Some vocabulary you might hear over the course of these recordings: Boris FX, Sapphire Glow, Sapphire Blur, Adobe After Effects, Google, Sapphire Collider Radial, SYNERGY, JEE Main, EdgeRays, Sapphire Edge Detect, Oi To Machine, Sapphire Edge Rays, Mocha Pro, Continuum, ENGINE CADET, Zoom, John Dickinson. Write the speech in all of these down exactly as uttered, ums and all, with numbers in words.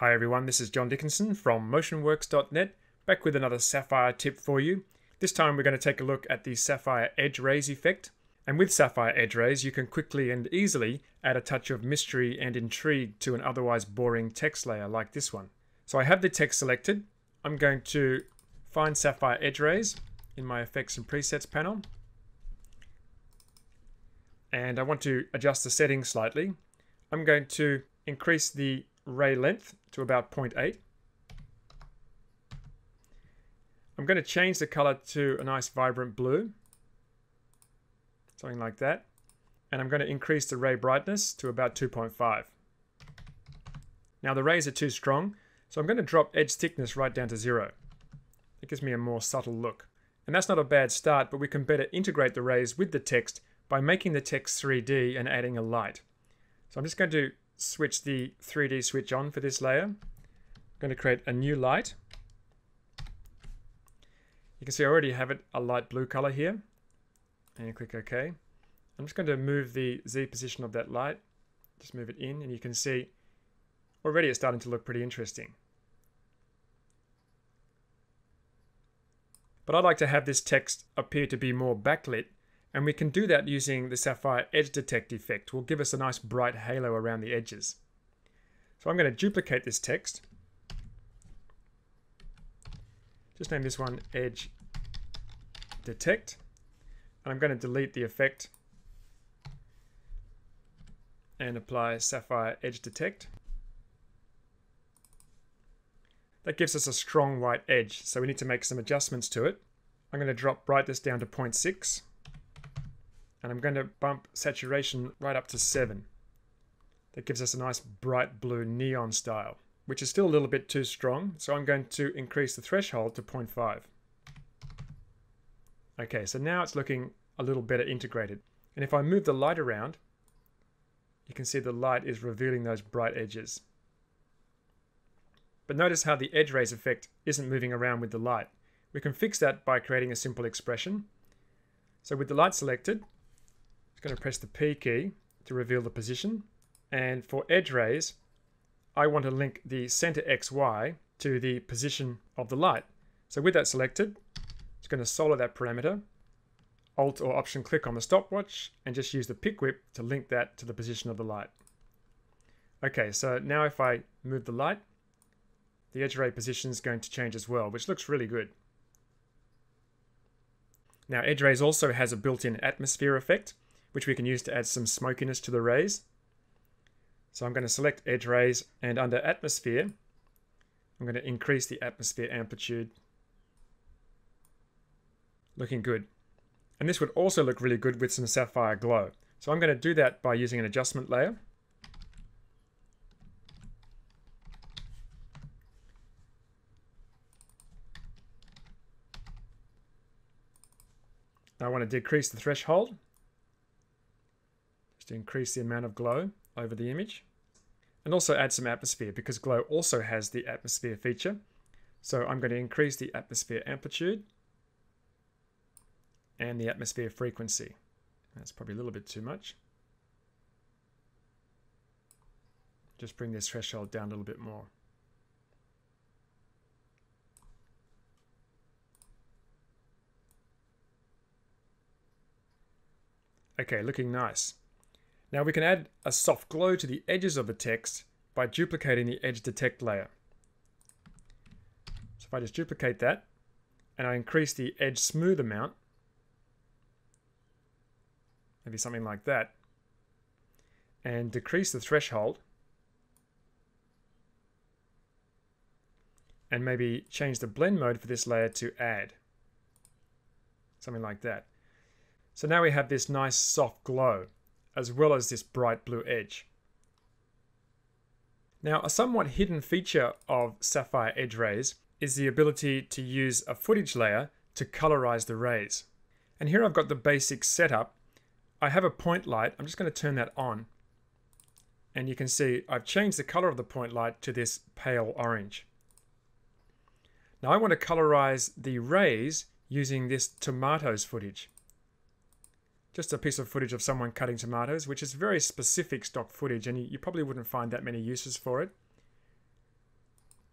Hi everyone, this is John Dickinson from Motion Works dot net, back with another Sapphire tip for you. This time we're going to take a look at the Sapphire Edge Rays effect. And with Sapphire Edge Rays, you can quickly and easily add a touch of mystery and intrigue to an otherwise boring text layer like this one. So I have the text selected. I'm going to find Sapphire Edge Rays in my Effects and Presets panel. And I want to adjust the settings slightly. I'm going to increase the ray length to about zero point eight. I'm going to change the color to a nice vibrant blue, something like that, and I'm going to increase the ray brightness to about two point five. Now the rays are too strong, so I'm going to drop edge thickness right down to zero. It gives me a more subtle look, and that's not a bad start, but we can better integrate the rays with the text by making the text three D and adding a light. So I'm just going to switch the three D switch on for this layer. I'm going to create a new light. You can see I already have it a light blue color here. And you click OK. I'm just going to move the Z position of that light. Just move it in, and you can see already it's starting to look pretty interesting. But I'd like to have this text appear to be more backlit. And we can do that using the Sapphire Edge Detect effect. It will give us a nice bright halo around the edges. So I'm going to duplicate this text. Just name this one Edge Detect. And I'm going to delete the effect and apply Sapphire Edge Detect. That gives us a strong white edge, so we need to make some adjustments to it. I'm going to drop brightness down to zero point six. And I'm going to bump saturation right up to seven. That gives us a nice bright blue neon style, which is still a little bit too strong. So I'm going to increase the threshold to zero point five. Okay, so now it's looking a little better integrated. And if I move the light around, you can see the light is revealing those bright edges. But notice how the edge rays effect isn't moving around with the light. We can fix that by creating a simple expression. So with the light selected, I'm going to press the P key to reveal the position. And for edge rays, I want to link the center X Y to the position of the light. So with that selected, it's going to solder that parameter. Alt or Option click on the stopwatch and just use the pick whip to link that to the position of the light. Okay, so now if I move the light, the edge ray position is going to change as well, which looks really good. Now Edge Rays also has a built-in atmosphere effect, which we can use to add some smokiness to the rays. So I'm going to select Edge Rays, and under Atmosphere, I'm going to increase the atmosphere amplitude. Looking good. And this would also look really good with some Sapphire Glow. So I'm going to do that by using an adjustment layer. Now I want to decrease the threshold, just to increase the amount of glow over the image, and also add some atmosphere, because glow also has the atmosphere feature. So I'm going to increase the atmosphere amplitude and the atmosphere frequency. That's probably a little bit too much. Just bring this threshold down a little bit more. Okay, looking nice. Now we can add a soft glow to the edges of the text by duplicating the Edge Detect layer. So if I just duplicate that, and I increase the edge smooth amount, maybe something like that, and decrease the threshold, and maybe change the blend mode for this layer to add, something like that. So now we have this nice soft glow, as well as this bright blue edge. Now, a somewhat hidden feature of Sapphire Edge Rays is the ability to use a footage layer to colorize the rays. And here I've got the basic setup. I have a point light. I'm just going to turn that on. And you can see I've changed the color of the point light to this pale orange. Now I want to colorize the rays using this tomatoes footage. Just a piece of footage of someone cutting tomatoes, which is very specific stock footage, and you probably wouldn't find that many uses for it.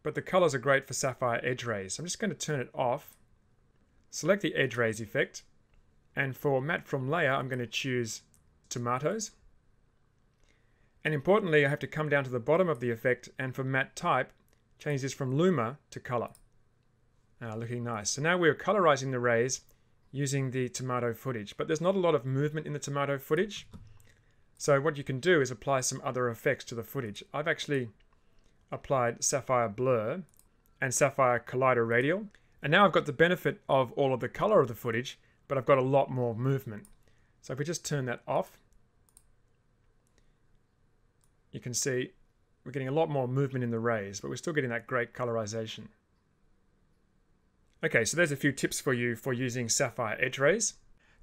but the colors are great for Sapphire Edge Rays. So I'm just going to turn it off, select the Edge Rays effect, and for Matte From Layer, I'm going to choose Tomatoes. And importantly, I have to come down to the bottom of the effect, and for Matte Type, change this from Luma to Color. Uh, looking nice. So now we're colorizing the rays using the tomato footage, but there's not a lot of movement in the tomato footage. So what you can do is apply some other effects to the footage. I've actually applied Sapphire Blur and Sapphire Collider Radial. And now I've got the benefit of all of the color of the footage, but I've got a lot more movement. So if we just turn that off, you can see we're getting a lot more movement in the rays, but we're still getting that great colorization. Okay, so there's a few tips for you for using Sapphire Edge Rays.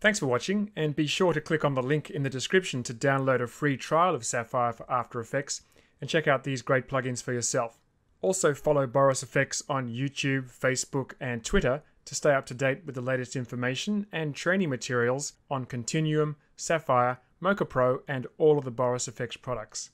Thanks for watching, and be sure to click on the link in the description to download a free trial of Sapphire for After Effects and check out these great plugins for yourself. Also follow Boris F X on YouTube, Facebook and Twitter to stay up to date with the latest information and training materials on Continuum, Sapphire, Mocha Pro and all of the Boris F X products.